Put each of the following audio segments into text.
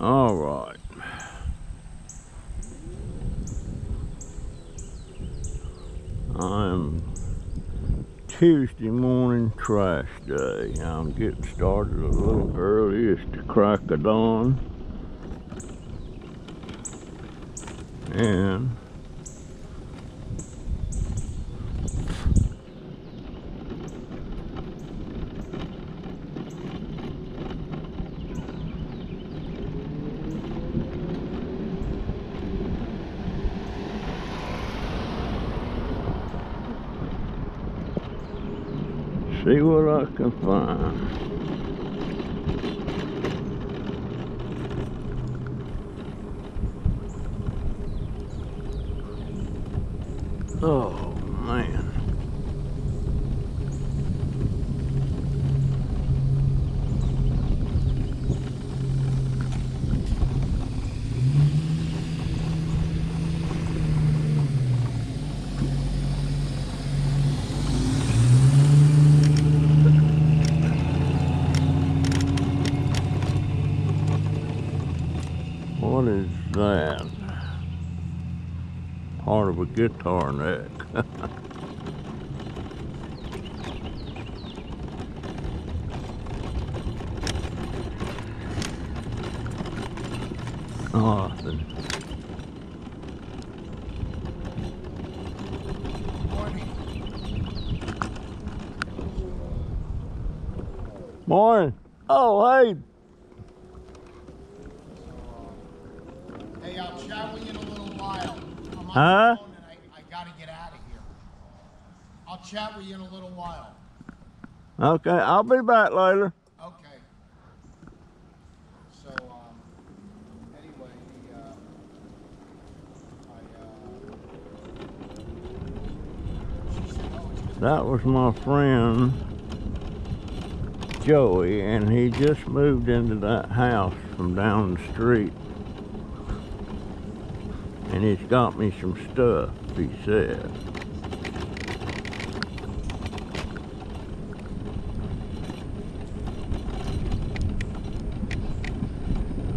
All right. I'm Tuesday morning trash day. I'm getting started a little early. It's the crack of dawn. And see what I can find. Oh man. Part of a guitar neck. Oh, morning. Morning. Oh, hey. Hey, I'll chat with you in a little while. Huh? I gotta get out of here. I'll chat with you in a little while. Okay, I'll be back later. Okay. So, anyway, she said, oh, it's good. That was my friend, Joey, and he just moved into that house from down the street. And he's got me some stuff, he said.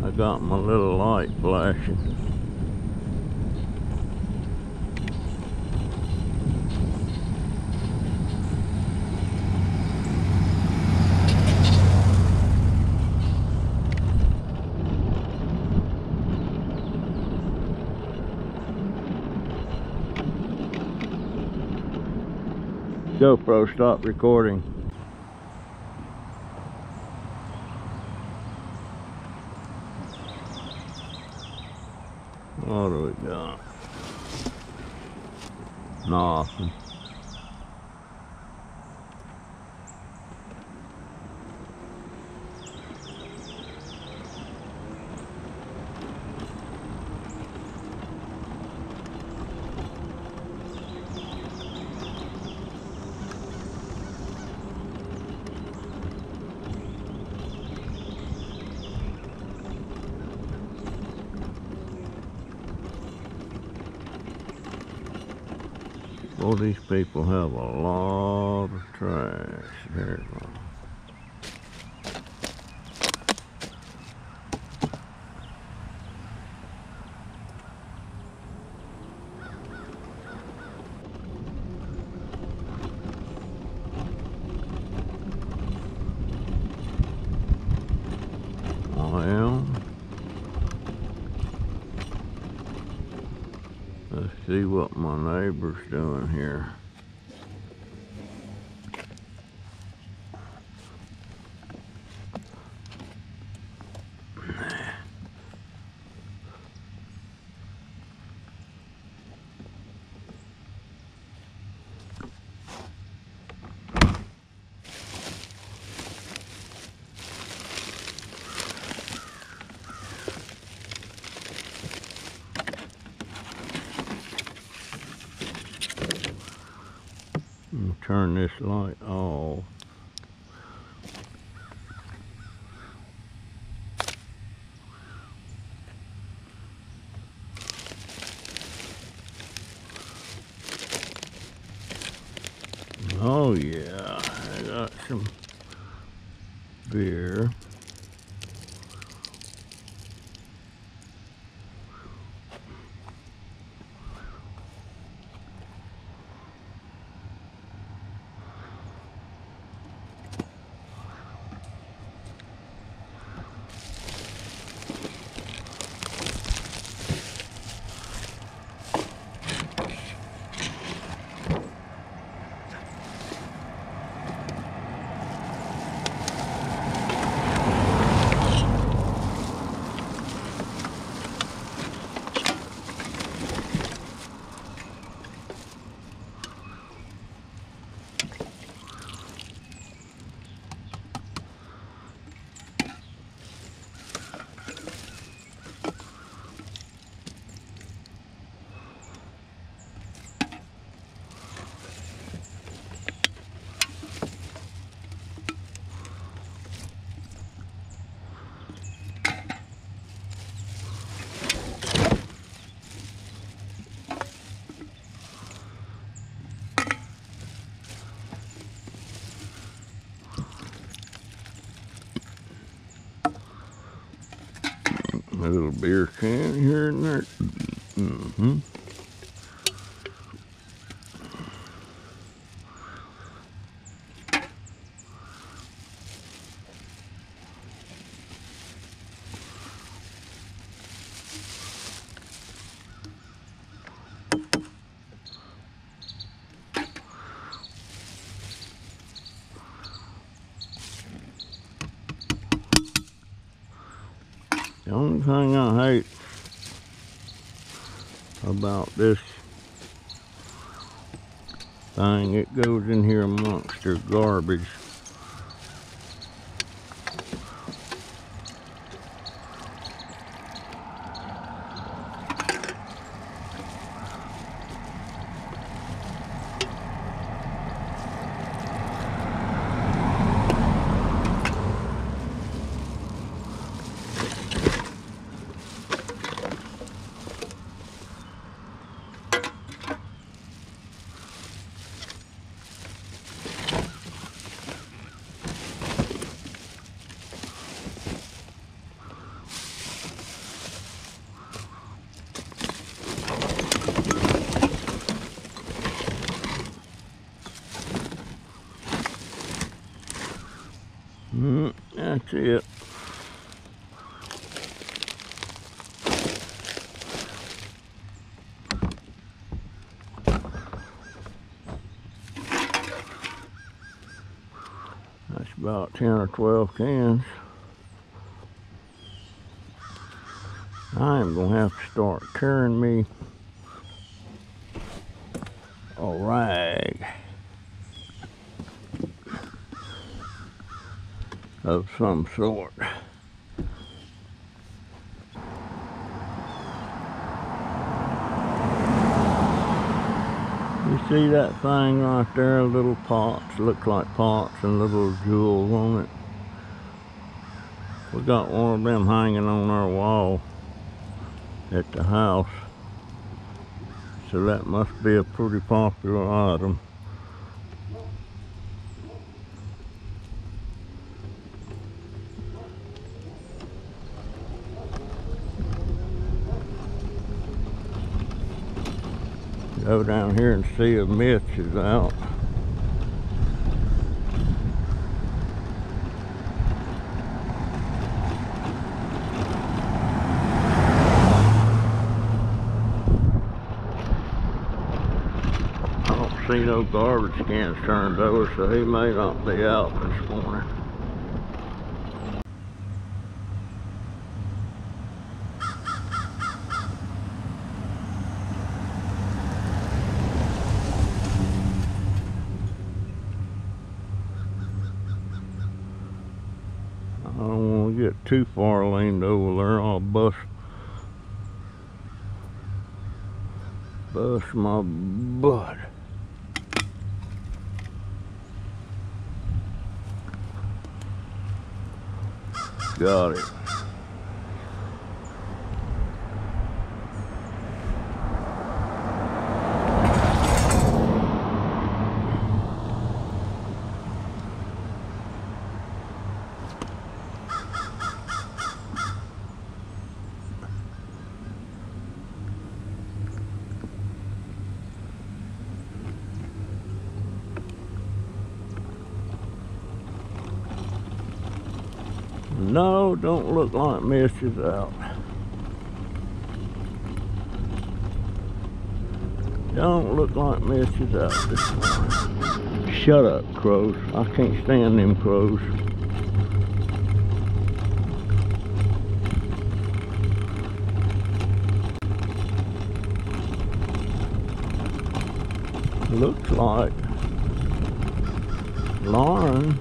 I got my little light flashing. GoPro, stop recording. What do we got? Nothing. Well, these people have a lot of trash. There it goes. See what my neighbor's doing here. Turn this light off. there. A little beer can here and there. Mm-hmm. The only thing I hate about this thing, it goes in here amongst your garbage. That's it. That's about 10 or 12 cans. I'm gonna have to start tearing me a rag of some sort. You see that thing right there, little pots, look like pots and little jewels on it. We got one of them hanging on our wall at the house, so that must be a pretty popular item. Go down here and see if Mitch is out. I don't see no garbage cans turned over, so he may not be out this morning. I don't want to get too far leaned over there. I'll bust my butt. Got it. No, don't look like misty's out. Don't look like misty's out this morning. Shut up, crows. I can't stand them crows. Looks like Lauren.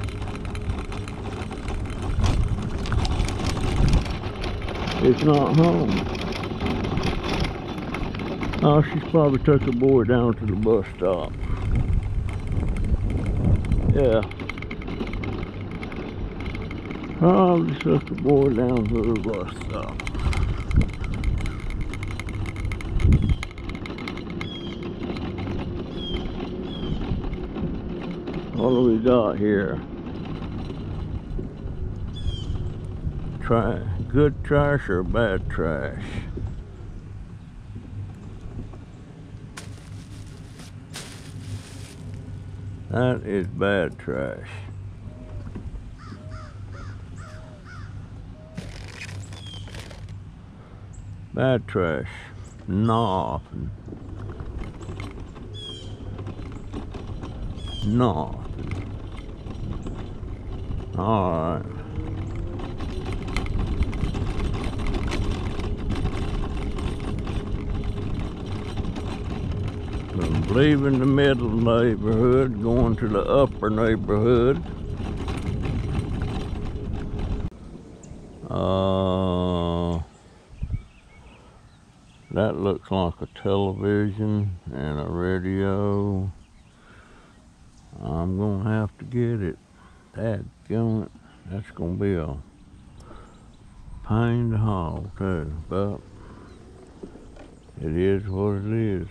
It's not home. Oh, she's probably took her boy down to the bus stop. Yeah. Probably took the boy down to the bus stop. What do we got here? Good trash or bad trash? That is bad trash. Bad trash. Nah. Nah. Alright. I'm leaving the middle neighborhood, going to the upper neighborhood. That looks like a television and a radio. I'm gonna have to get it. Dadgummit, that's gonna be a pain to haul too, but it is what it is.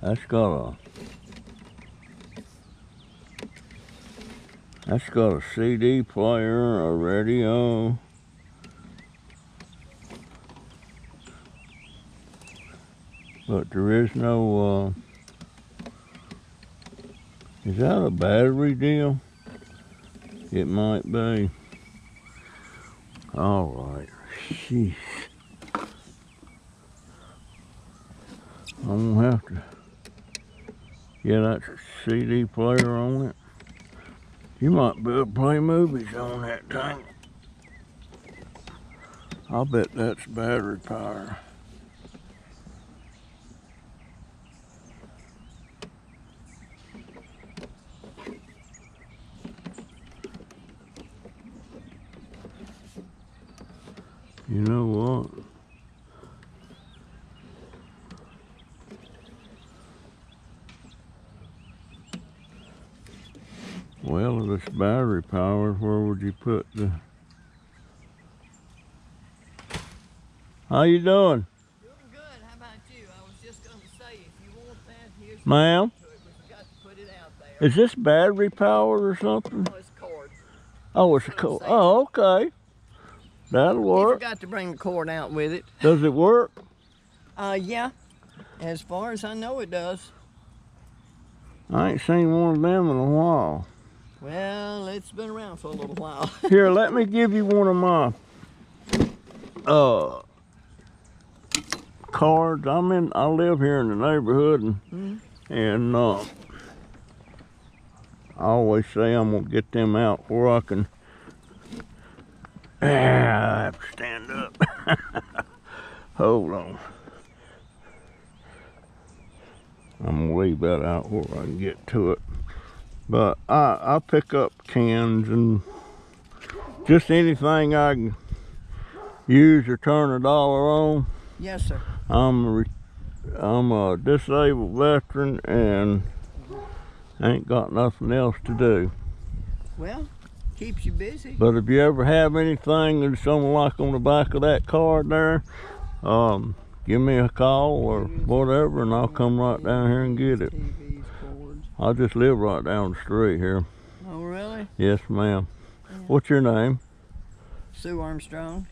That's got a CD player, a radio. But there is no, is that a battery deal? It might be. Alright, sheesh. I'm gonna have to get that CD player on it. You might be able to play movies on that thing. I'll bet that's battery power. You know what? Well, if it's battery powered, where would you put the... How you doing? Doing good. How about you? I was just going to say, if you want that, here's... Ma'am? We forgot to put it out there. Is this battery powered or something? Oh, it's cord. Oh, it's a cord. Oh, okay. That'll work. You forgot to bring the cord out with it. Does it work? Yeah. As far as I know, it does. I ain't seen one of them in a while. Well, it's been around for a little while. Here, let me give you one of my cards. I live here in the neighborhood, and I always say I'm gonna get them out where I can. I have to stand up. Hold on. I'm gonna leave that out where I can get to it. But I pick up cans and just anything I can use or turn $1 on. Yes, sir. I'm a disabled veteran and ain't got nothing else to do. Well. Keeps you busy. But if you ever have anything that's something like on the back of that card there, give me a call or whatever, and I'll come right down here and get it. I just live right down the street here. Oh, really? Yes, ma'am. Yeah. What's your name? Sue Armstrong.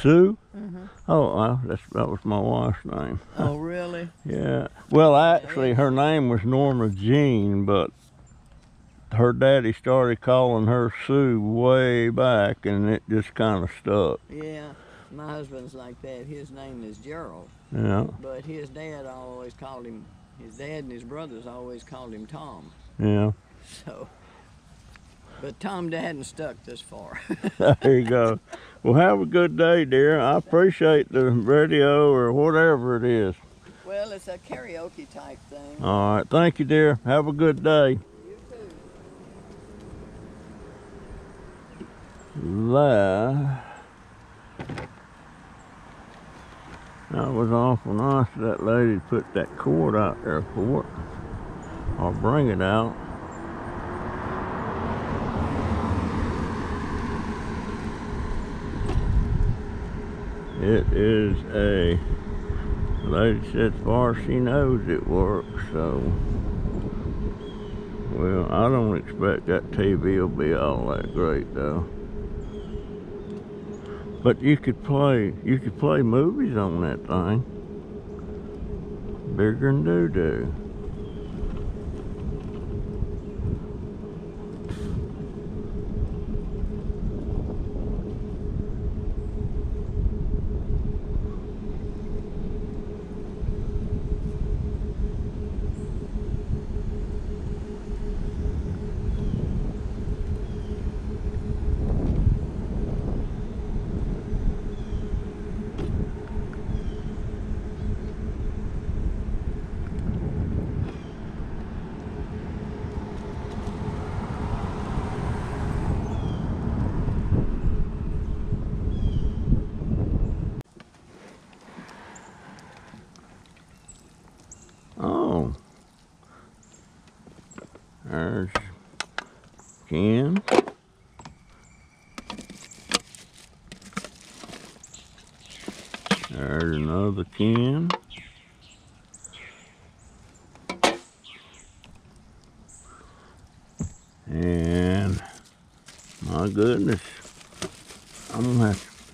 Sue? Mm-hmm. Oh, that was my wife's name. Oh, really? Yeah. Well, actually, her name was Norma Jean, but her daddy started calling her Sue way back, and it just kind of stuck. Yeah. My husband's like that. His name is Gerald. Yeah. But his dad always called him, his dad and his brothers always called him Tom. Yeah. So, but Tom hadn't stuck this far. There you go. Well, have a good day, dear. I appreciate the radio or whatever it is. Well, it's a karaoke type thing. All right. Thank you, dear. Have a good day. You too. That was awful nice of that lady to put that cord out there for it. I'll bring it out. It is a lady said as far as she knows it works, so well, I don't expect that TV will be all that great though. But you could play movies on that thing. Bigger than doo-doo. There's Ken. There's another Ken. And my goodness, I'm gonna have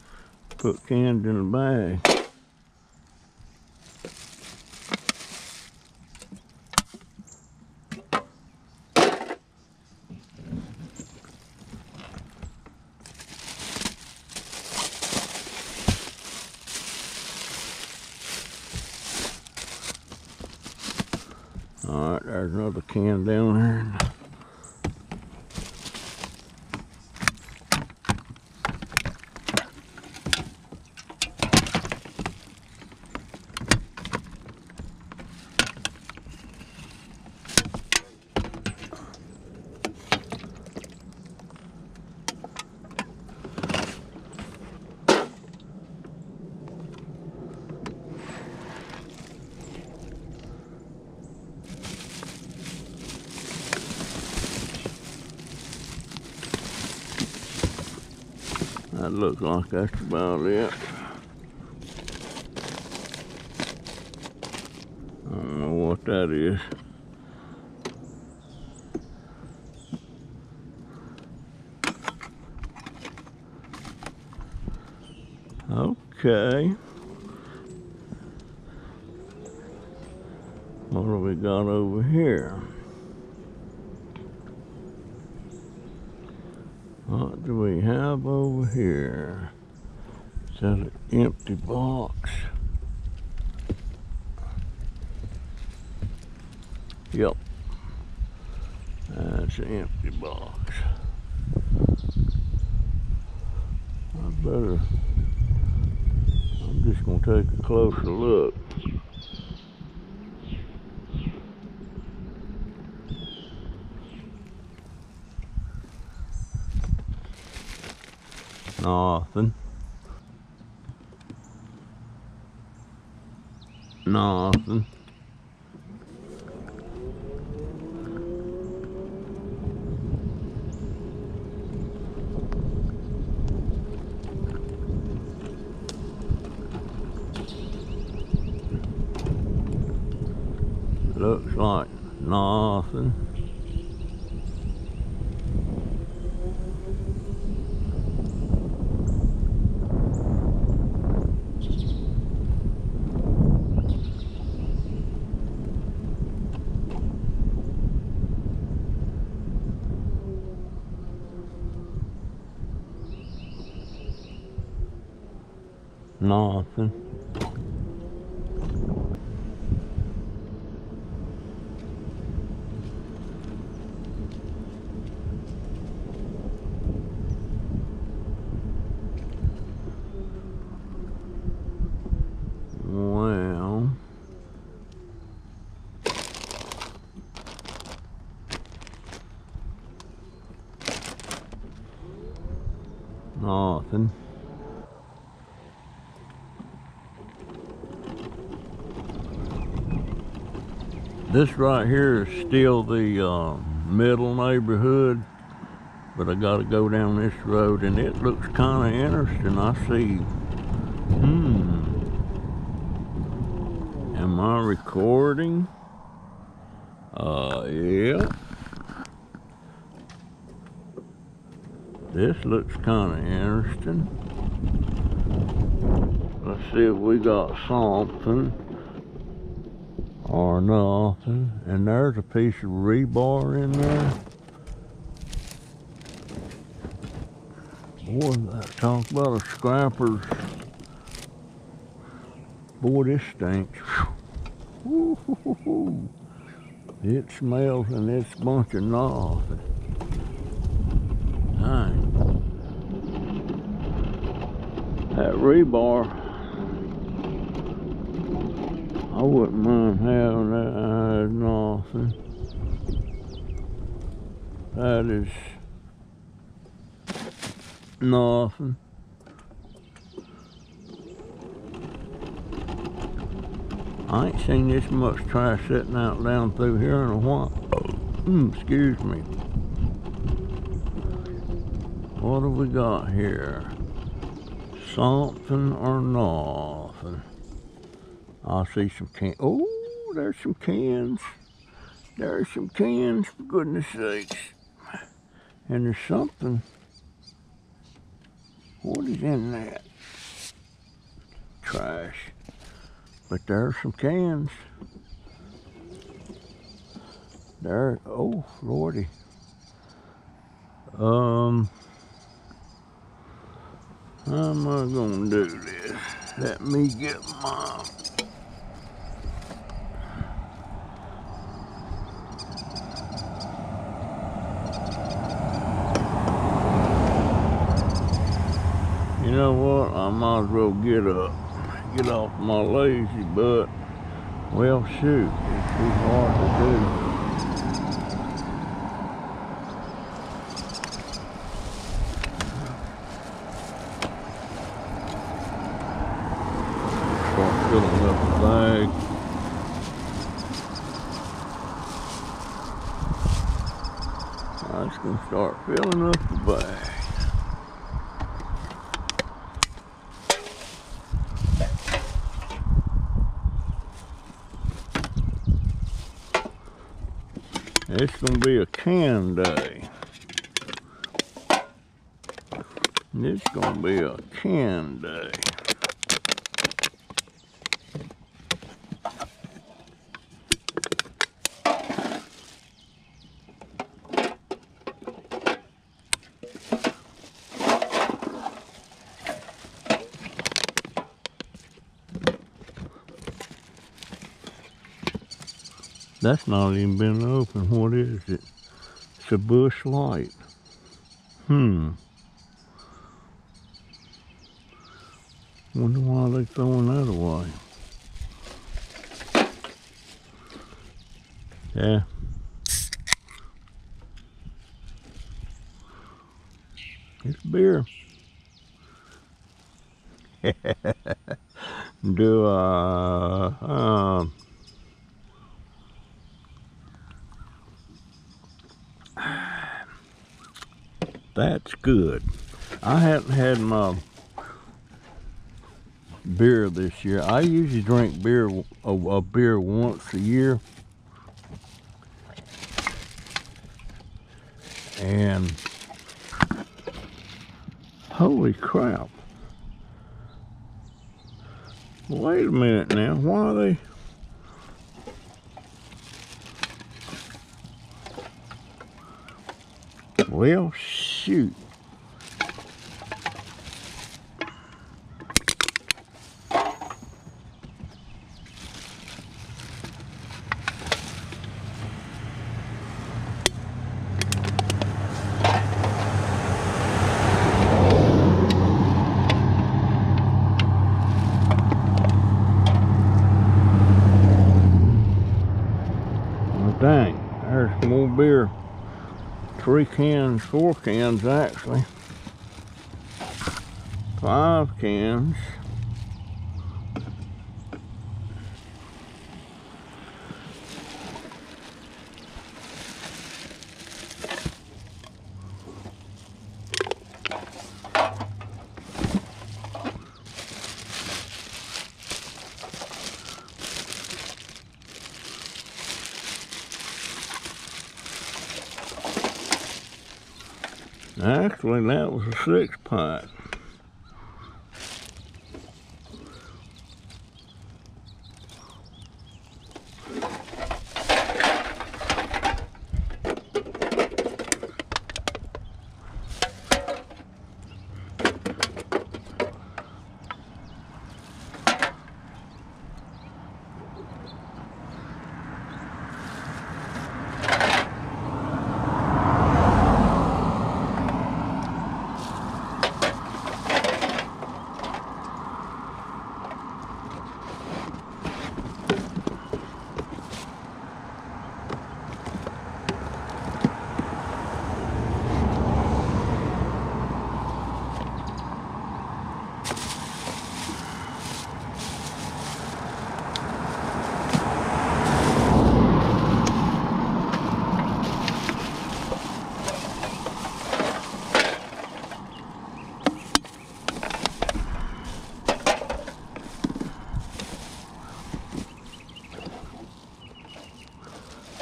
to put cans in a bag. Alright, there's another can down there. That looks like that's about it. I don't know what that is. Okay. What have we got over here? What do we have over here? Is that an empty box? Yep. That's an empty box. I'm just going to take a closer look. Nothing. Nothing. Looks like nothing. nothing. Nothing. This right here is still the middle neighborhood, but I gotta go down this road, and it looks kind of interesting. I see, am I recording? Yeah. This looks kind of interesting. Let's see if we got something or nothing. And there's a piece of rebar in there. Boy, talk about a scrapper's. Boy, this stinks. It smells, and it's a bunch of nothing. That rebar, I wouldn't mind having that. I had nothing. That is nothing. I ain't seen this much trash sitting out down through here in a while. Excuse me. What do we got here? Something or nothing. I see some cans. Oh, there's some cans. There's some cans, for goodness sakes. And there's something. What is in that? Trash. But there's some cans. There, oh, Lordy. How am I gonna do this? Let me get my... You know what? I might as well get up. Get off my lazy butt. Well, shoot. It's too hard to do. Start filling up the bag. It's going to be a can day. It's going to be a can day. That's not even been open. What is it? It's a Bush Light. Wonder why they're throwing that away. Yeah. It's beer. Do that's good. I haven't had my beer this year. I usually drink beer a beer once a year, and holy crap! Wait a minute now. Why are they? Well, shoot. dang, there's some old beer. 3 cans, 4 cans actually. 5 cans. Actually, that was a 6-pack.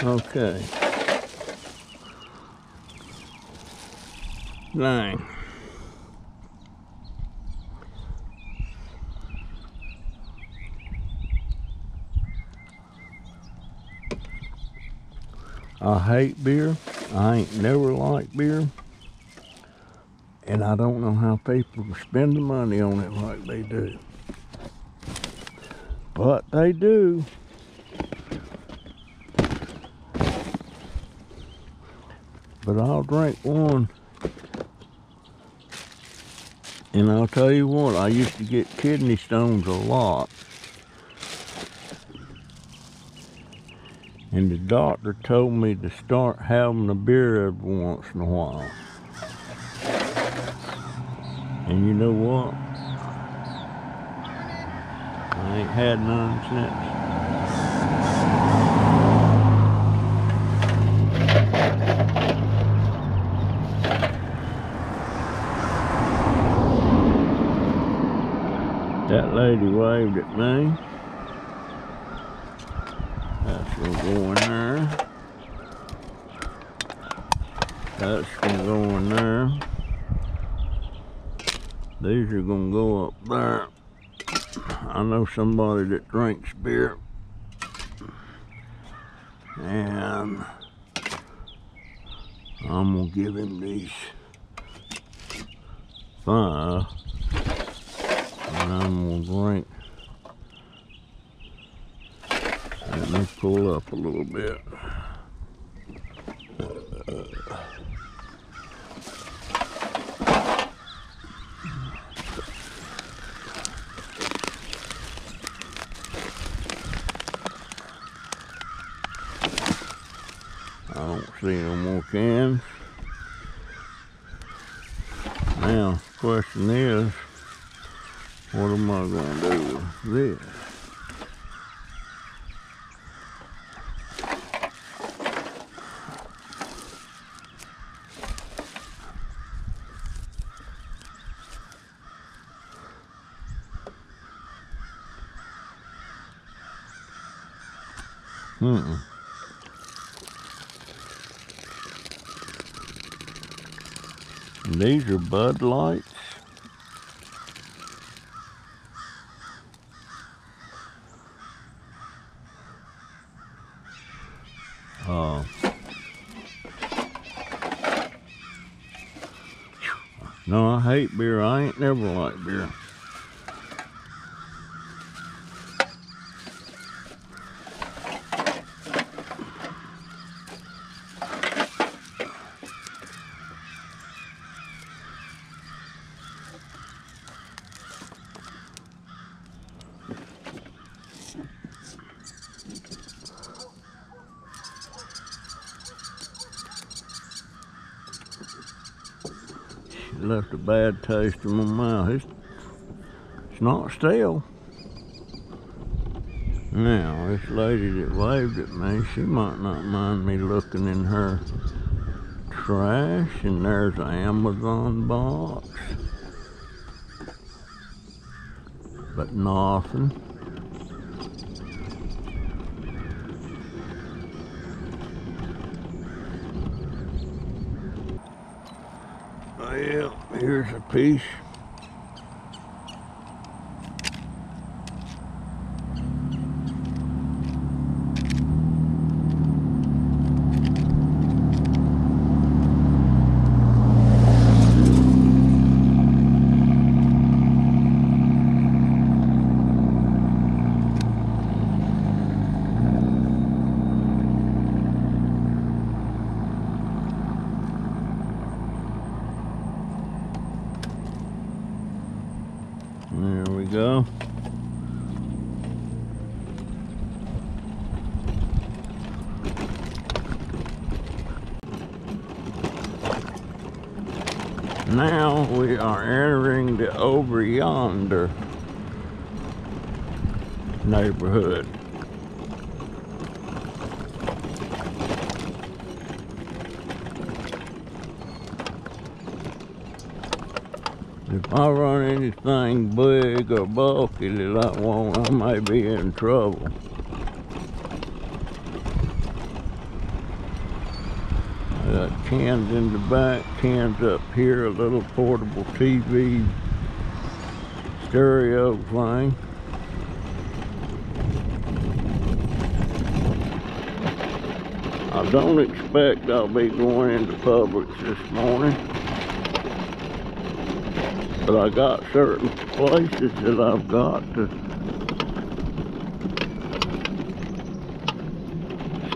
Okay. Dang. I hate beer. I ain't never liked beer. And I don't know how people spend the money on it like they do. But they do. But I'll drink one, and I'll tell you what, I used to get kidney stones a lot, and the doctor told me to start having a beer every once in a while. And you know what? I ain't had none since. That lady waved at me. That's gonna go in there. That's gonna go in there. These are gonna go up there. I know somebody that drinks beer. And I'm gonna give him these 5. And I'm gonna drink. Let me pull up a little bit. I don't see no more cans. Now, the question is, what am I going to do with this? Mm-mm. These are Bud Lights. No, I hate beer. I ain't never liked beer. left a bad taste in my mouth. It's not stale. Now, this lady that waved at me, she might not mind me looking in her trash, and there's an Amazon box. But nothing. Well, here's a piece. Go. Now we are entering the over yonder neighborhood. If I run anything big or bulky that I want, I may be in trouble. I got cans in the back, cans up here, a little portable TV stereo thing. I don't expect I'll be going into Publix this morning. But I got certain places that I've got to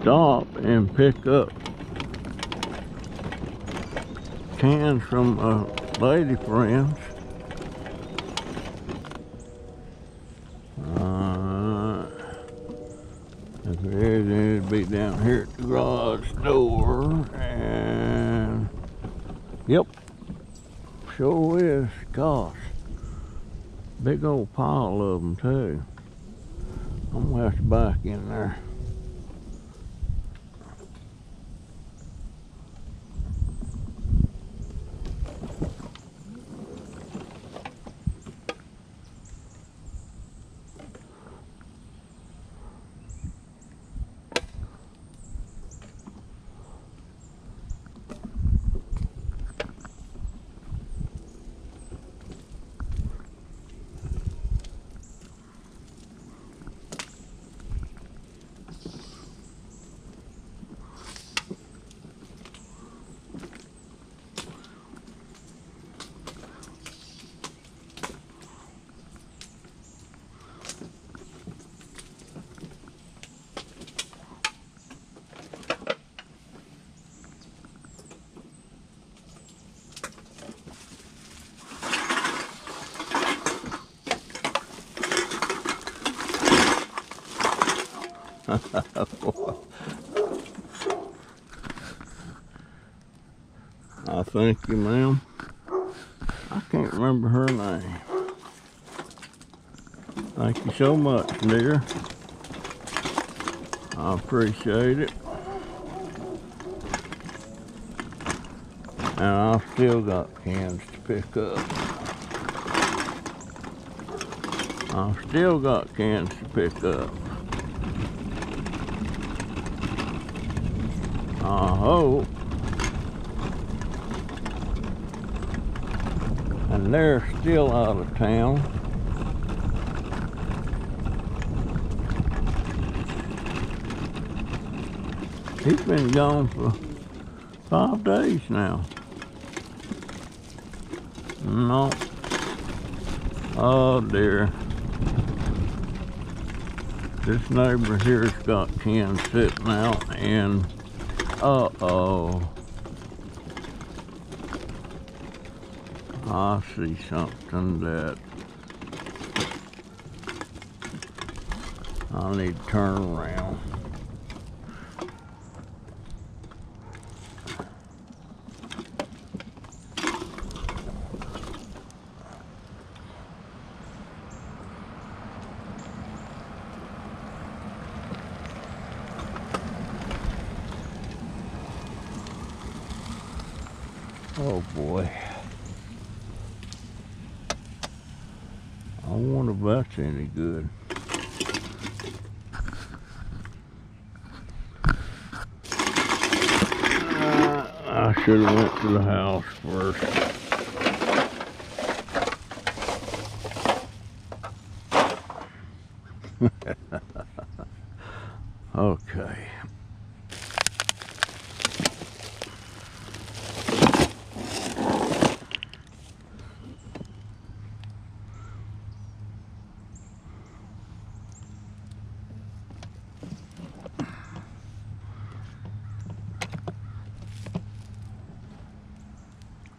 stop and pick up cans from lady friends. If there is, it'd be down here at the garage door, and yep. Sure is, gosh. Big old pile of them too. I'm gonna have to back in there. I thank you, ma'am. I can't remember her name. Thank you so much, dear. I appreciate it. And I've still got cans to pick up. I've still got cans to pick up. I hope. And they're still out of town. He's been gone for 5 days now. No. Oh dear. This neighbor here's got Ken sitting out and uh-oh. I see something that I need to turn around. Oh boy. I wonder if that's any good. I should have went to the house first. Okay.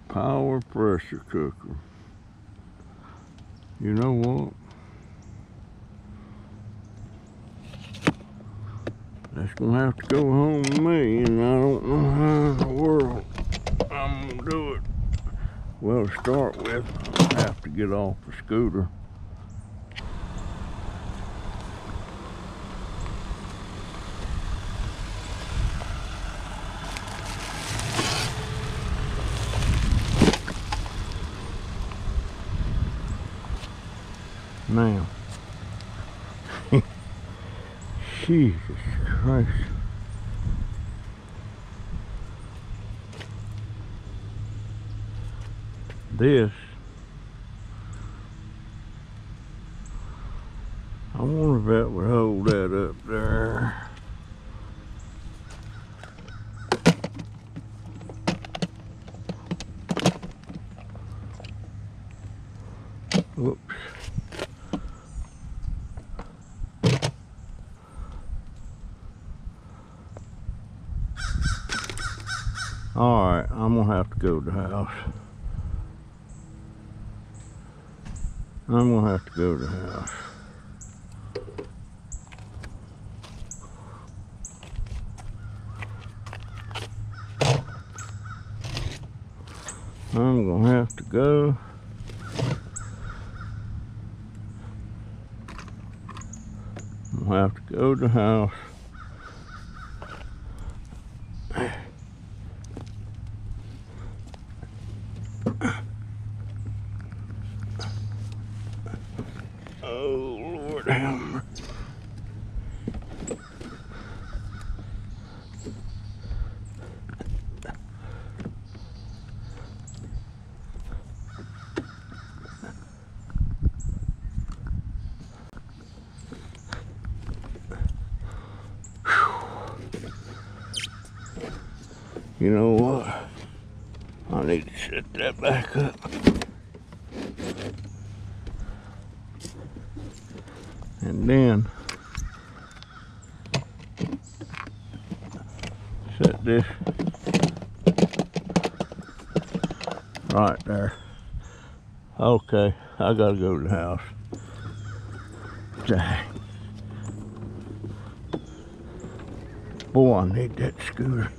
Power pressure cooker. You know what? That's gonna have to go home with me, and I don't know how in the world I'm gonna do it. Well, to start with, I have to get off the scooter. Now, Jesus Christ. This, I wonder if that would hold that up there. Whoops. Alright, I'm gonna have to go to the house. I'm gonna have to go to the house. I'm gonna have to go. I'm gonna have to go to the house. You know what? I need to set that back up. And then set this right there. Okay, I gotta go to the house. Dang. Boy, I need that scooter.